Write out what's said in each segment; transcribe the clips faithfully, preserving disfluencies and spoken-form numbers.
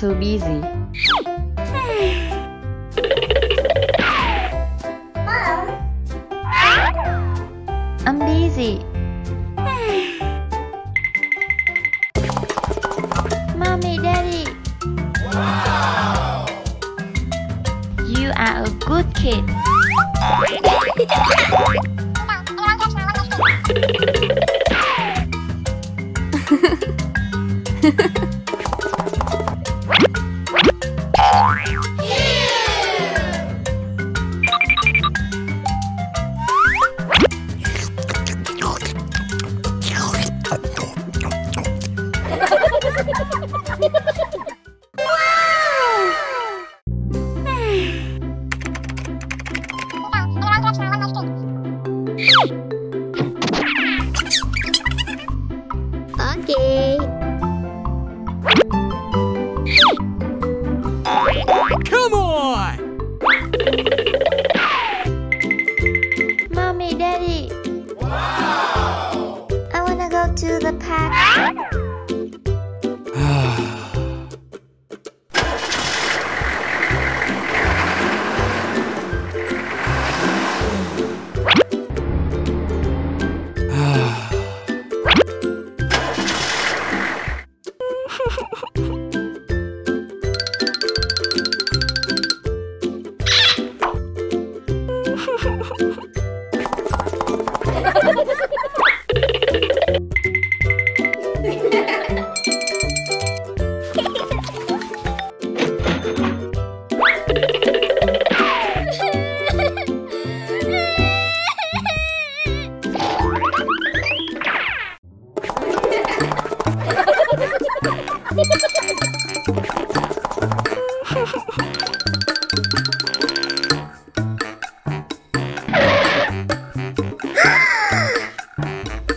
so busy. Mom. I'm busy. Mommy, Daddy. Wow. You are a good kid. Okay. Come on. Mommy, Daddy. Wow. I wanna go to the park.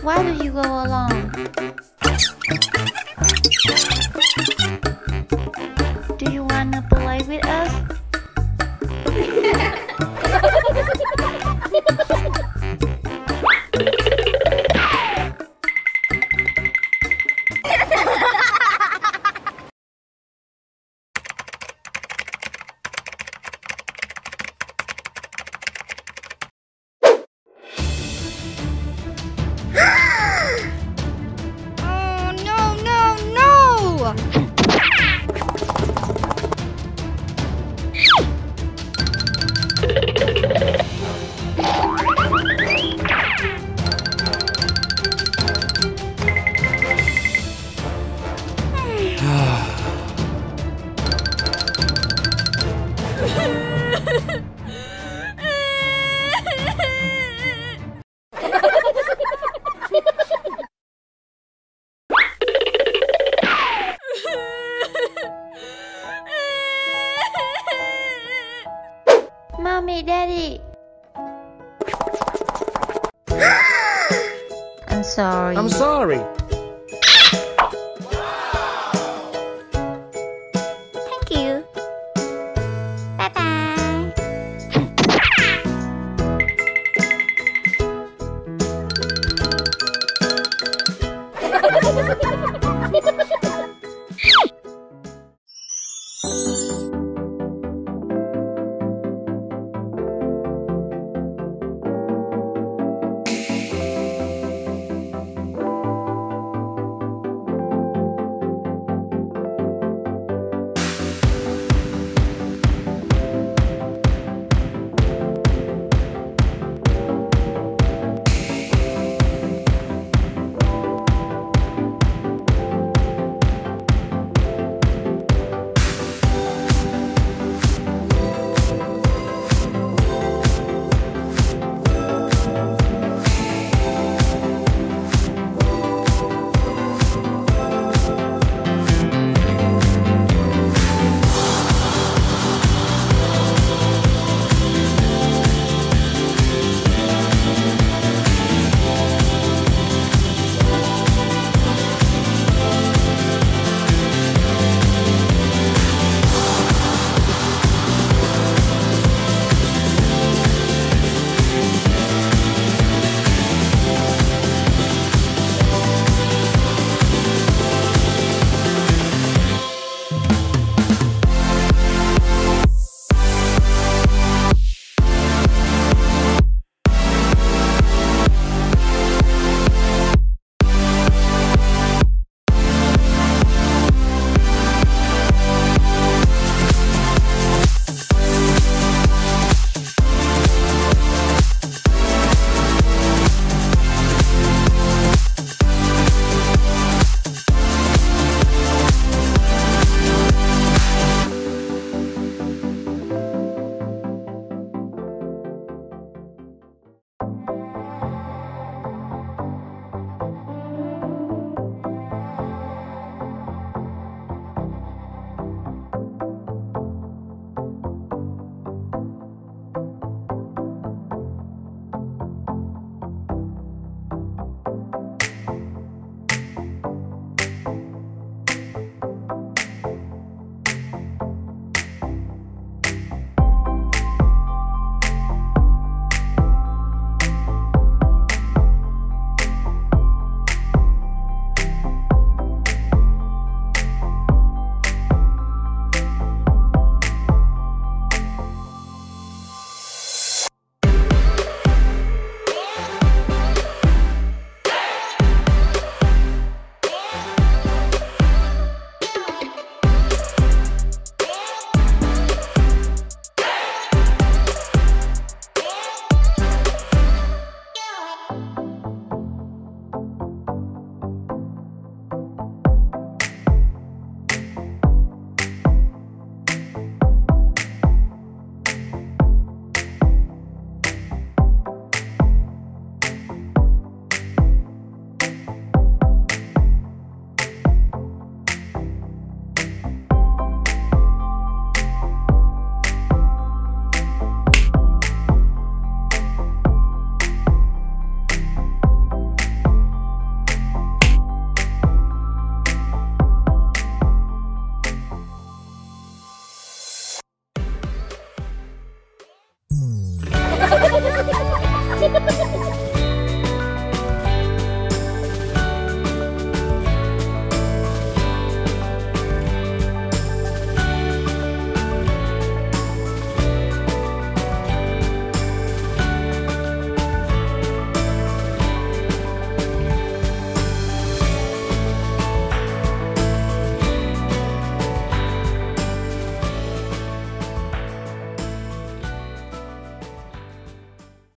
Why do you go alone? Do you wanna play with us? Mommy, Daddy. I'm sorry. I'm sorry.